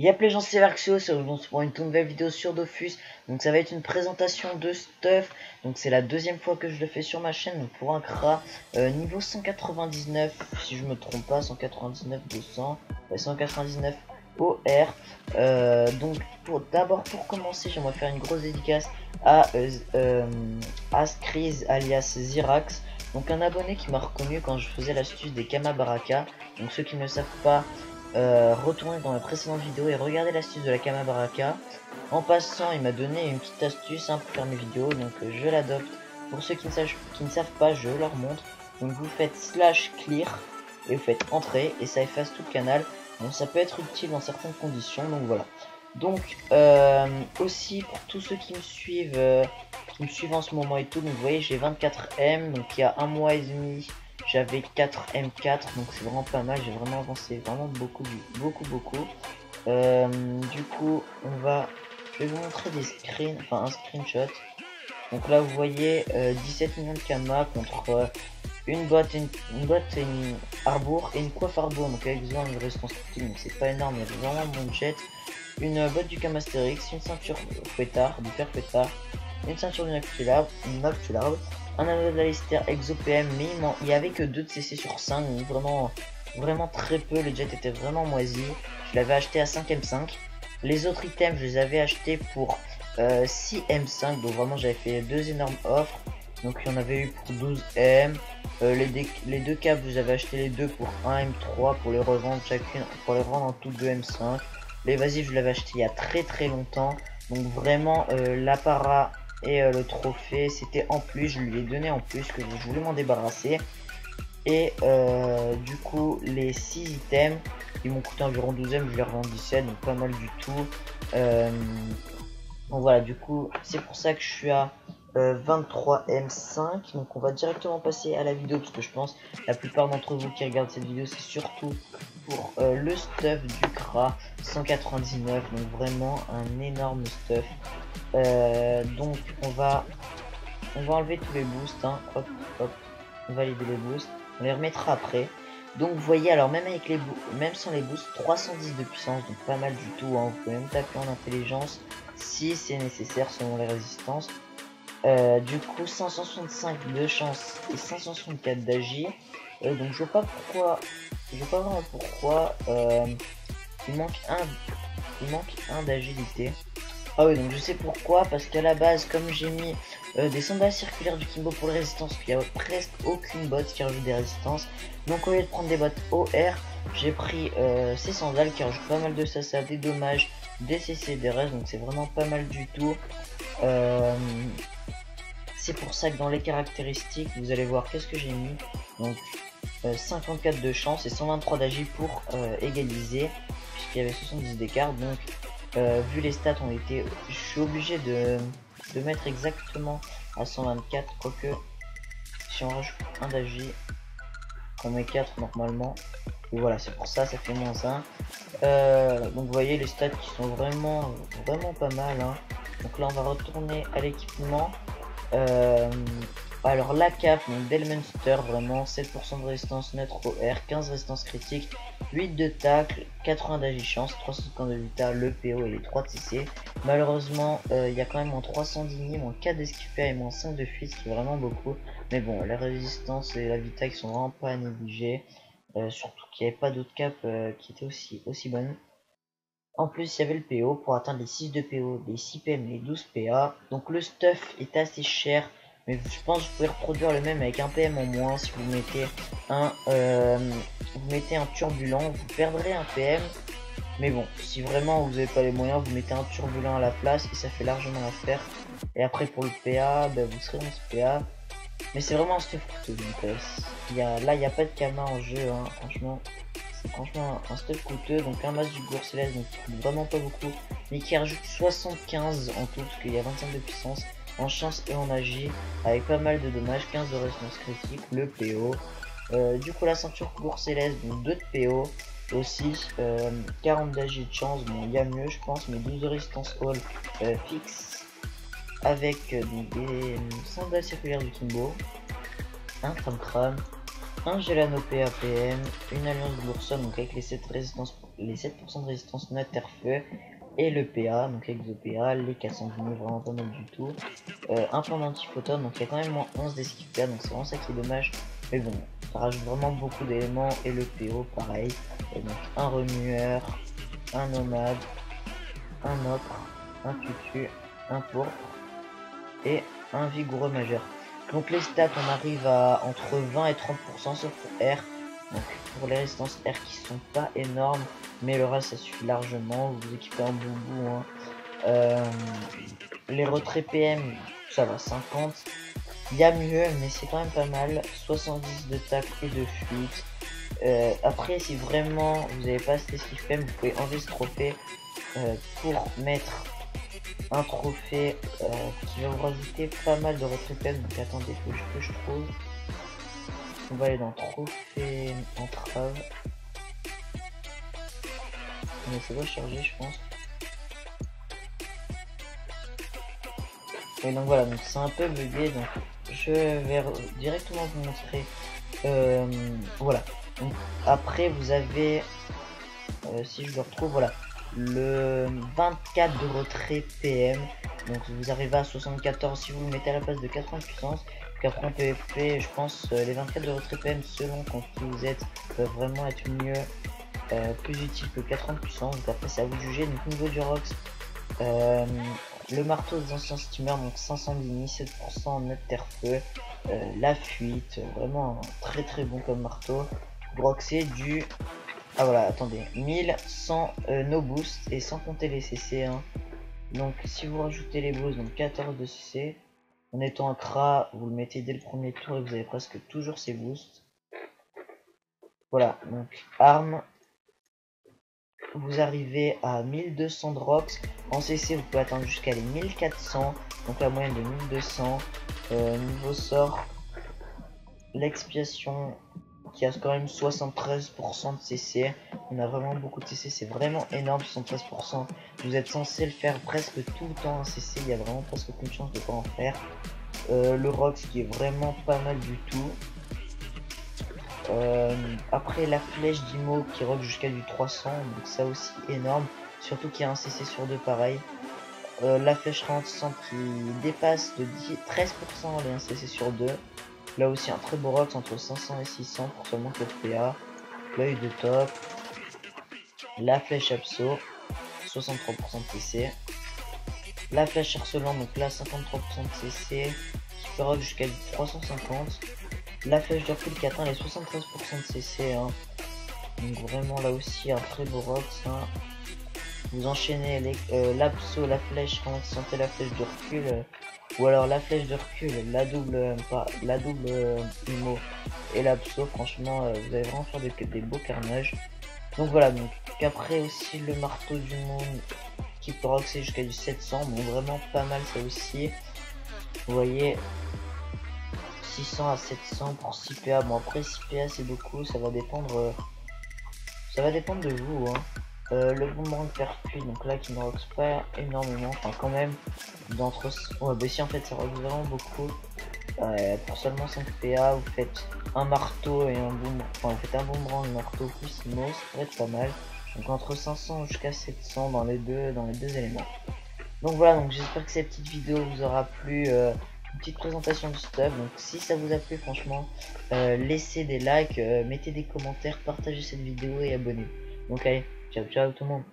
Yep les gens, c'est L'Arxio, c'est aujourd'hui pour une toute nouvelle vidéo sur Dofus. Donc ça va être une présentation de stuff. Donc c'est la deuxième fois que je le fais sur ma chaîne. Donc pour un Crâ niveau 199, si je me trompe pas, 199, 200, 199 OR. Donc d'abord pour commencer, j'aimerais faire une grosse dédicace à Skrys alias Zirax. Donc un abonné qui m'a reconnu quand je faisais l'astuce des Kamabaraka. Donc ceux qui ne le savent pas, retournez dans la précédente vidéo et regardez l'astuce de la Kamabaraka. En passant, il m'a donné une petite astuce pour faire mes vidéos, donc je l'adopte. Pour ceux qui ne savent pas, je leur montre. Donc vous faites /clear et vous faites entrer et ça efface tout le canal. Donc ça peut être utile dans certaines conditions, donc voilà. Donc aussi pour tous ceux qui me suivent en ce moment et tout, donc vous voyez j'ai 24 M, donc il y a un mois et demi j'avais 4 M4, donc c'est vraiment pas mal, j'ai vraiment avancé, vraiment beaucoup. Du coup je vais vous montrer des screens, enfin un screenshot. Donc là vous voyez 17 millions de kamas contre une boîte et une arbour et une coiffe arbour, donc avec besoin d'une réponse utile, donc c'est pas énorme, il y a vraiment moins de jet, une boîte du camastérix, une ceinture fouettard, du fer fouettard, une ceinture du noctulabre, un anneau d'Alistair exo-PM, mais il n'y avait que 2 de CC sur 5, donc vraiment très peu, le jet était vraiment moisi, je l'avais acheté à 5 M5, les autres items je les avais achetés pour 6 M5, donc vraiment j'avais fait 2 énormes offres, donc il y en avait eu pour 12 M, les deux câbles je les avais acheté les deux pour 1 M3 pour les revendre chacune, pour les revendre en tout 2 M5, l'évasif je l'avais acheté il y a très longtemps, donc vraiment l'apparat et le trophée c'était en plus, je lui ai donné en plus que je voulais m'en débarrasser, et du coup les 6 items ils m'ont coûté environ 12 M, je les revends 17, donc pas mal du tout. Donc voilà, du coup c'est pour ça que je suis à 23 M5, donc on va directement passer à la vidéo parce que je pense la plupart d'entre vous qui regardent cette vidéo c'est surtout pour le stuff du Kra 199, donc vraiment un énorme stuff. Donc on va enlever tous les boosts, hein. Hop, on va valider les boosts, on les remettra après. Donc vous voyez, alors même avec les même sans les boosts, 310 de puissance, donc pas mal du tout, hein. Vous pouvez même taper en intelligence si c'est nécessaire selon les résistances. Du coup 565 de chance et 564 d'agir, donc je vois pas vraiment pourquoi il manque un d'agilité. Ah oui, donc je sais pourquoi, parce qu'à la base comme j'ai mis des sandales circulaires du Kimbo pour les résistances, qu'il n'y a presque aucune botte qui rajoute des résistances, donc au lieu de prendre des bottes OR j'ai pris ces sandales qui rajoutent pas mal de sasa, des dommages, des CC, des restes, donc c'est vraiment pas mal du tout. C'est pour ça que dans les caractéristiques vous allez voir qu'est-ce que j'ai mis, donc 54 de chance et 123 d'agi pour égaliser puisqu'il y avait 70 d'écart, donc vu les stats on était, je suis obligé de mettre exactement à 124, quoique si on rajoute un d'agi on met 4 normalement, et voilà c'est pour ça, ça fait moins 1. Donc vous voyez les stats qui sont vraiment pas mal, hein. Donc là on va retourner à l'équipement. Alors la cape, donc Delmonster, vraiment 7% de résistance neutre OR, 15 résistance critique, 8 de tacle, 80 d'agi chance, 350 de vita, le PO et les 3 de CC. Malheureusement il y a quand même moins 310 moins 4 d'esquiver et moins 5 de fuite, ce qui est vraiment beaucoup. Mais bon, la résistance et la vita qui sont vraiment pas négligées. Surtout qu'il n'y avait pas d'autres capes qui étaient aussi bonnes. En plus il y avait le PO pour atteindre les 6 de PO, les 6 PM, les 12 PA. Donc le stuff est assez cher, mais je pense que vous pouvez reproduire le même avec un PM en moins. Si vous mettez un turbulent, vous perdrez un PM. Mais bon, si vraiment vous n'avez pas les moyens, vous mettez un turbulent à la place et ça fait largement l'affaire. Et après pour le PA, bah, vous serez 11 PA. Mais c'est vraiment un stuff coûteux. Donc là il n'y a pas de Kama en jeu, hein, franchement. C'est franchement un stuff coûteux, donc un masque du Bourg-Céleste, donc vraiment pas beaucoup, mais qui rajoute 75 en tout, parce qu'il y a 25 de puissance, en chance et en agi, avec pas mal de dommages, 15 de résistance critique, le PO. Du coup la ceinture Bourg-Céleste, donc 2 de PO, aussi 40 d'agi de chance, bon il y a mieux je pense, mais 12 de résistance all fixe, avec des sandales circulaires du Kimbo, un Crâ, un Gelano PAPM, une alliance de l'ourson, donc avec les 7 résistances les 7% de résistance Noterfeu et le PA, donc l'exo-PA, les 419, vraiment pas mal du tout. Un plan d'antiphotone, donc il y a quand même moins 11 d'esquive PA, donc c'est vraiment ça qui est dommage. Mais bon, ça rajoute vraiment beaucoup d'éléments, et le PO pareil. Et donc un remueur, un nomade, un ocre, un tutu, un pourpre et un vigoureux majeur. Donc les stats, on arrive à entre 20 et 30% sauf pour R. Donc pour les résistances R qui sont pas énormes, mais le reste ça suffit largement. Vous vous équipez en boubou, hein. Les retraits PM, ça va, 50. Il y a mieux, mais c'est quand même pas mal. 70 de tacle et de fuite. Après, si vraiment vous n'avez pas cet esquive PM, vous pouvez enlever ce trophée pour mettre un trophée qui va vous rajouter pas mal de retrait PM. Donc attendez, faut que je trouve. On va aller dans trophée entrave. Mais ça doit charger, je pense. Et donc voilà, donc c'est un peu bugué, donc je vais directement vous montrer. Voilà. Donc après vous avez, si je le retrouve, voilà, le 24 de retrait PM. Donc vous arrivez à 74 si vous le mettez à la place de 80 puissance. 80 PVP, je pense les 24 de retrait PM selon quand vous êtes peuvent vraiment être mieux, plus utile que 80 puissance. Donc après c'est à vous de juger. Donc niveau du Rox, le marteau des anciens steamers, donc 510, 7% en note terre-feu, la fuite, vraiment très très bon comme marteau. Broxé du... Ah voilà, attendez, 1100 no boost et sans compter les CC. Hein. Donc si vous rajoutez les boosts, donc 14 de CC, en étant un Crâ, vous le mettez dès le premier tour et vous avez presque toujours ses boosts. Voilà, donc arme. Vous arrivez à 1200 drops en CC, vous pouvez atteindre jusqu'à les 1400, donc la moyenne de 1200. Niveau sort, l'expiation qui a quand même 73% de CC. On a vraiment beaucoup de CC, c'est vraiment énorme, 73%. Vous êtes censé le faire presque tout le temps en CC, il y a vraiment presque aucune chance de pas en faire. Le Rox qui est vraiment pas mal du tout. Après la flèche d'Imo qui rock jusqu'à du 300, donc ça aussi énorme, surtout qu'il y a un CC sur 2 pareil. La flèche ralentissante qui dépasse de 13% les 1 CC sur 2. Là aussi un très beau rock entre 500 et 600 pour seulement que le PA. L'œil de top. La flèche abso, 63% de CC. La flèche harcelant, donc là 53% de CC, qui peut rock jusqu'à du 350. La flèche de recul qui atteint les 73% de CC, hein. Donc vraiment là aussi un très beau rock, hein. Vous enchaînez l'abso, la flèche quand vous sentez la flèche de recul, ou alors la flèche de recul, la double IMO et l'abso, franchement vous allez vraiment faire des beaux carnages. Donc voilà, donc après aussi le marteau du monde qui peut roxer jusqu'à du 700, donc vraiment pas mal ça aussi, vous voyez. 600 à 700 pour 6 PA. Bon après 6 PA c'est beaucoup, ça va dépendre de vous, hein. Le boomerang percuit, donc là qui ne roxe pas énormément, enfin quand même d'entre... Ouais bah si en fait ça roxe vraiment beaucoup. Pour seulement 5 PA vous faites un marteau et un boomerang, enfin vous faites un boomerang, un marteau plus IMO, ça pourrait être pas mal. Donc entre 500 jusqu'à 700 dans les deux éléments. Donc voilà, donc j'espère que cette petite vidéo vous aura plu. Une petite présentation du stuff, donc si ça vous a plu franchement laissez des likes, mettez des commentaires, partagez cette vidéo et abonnez-vous. Donc allez, ciao ciao tout le monde.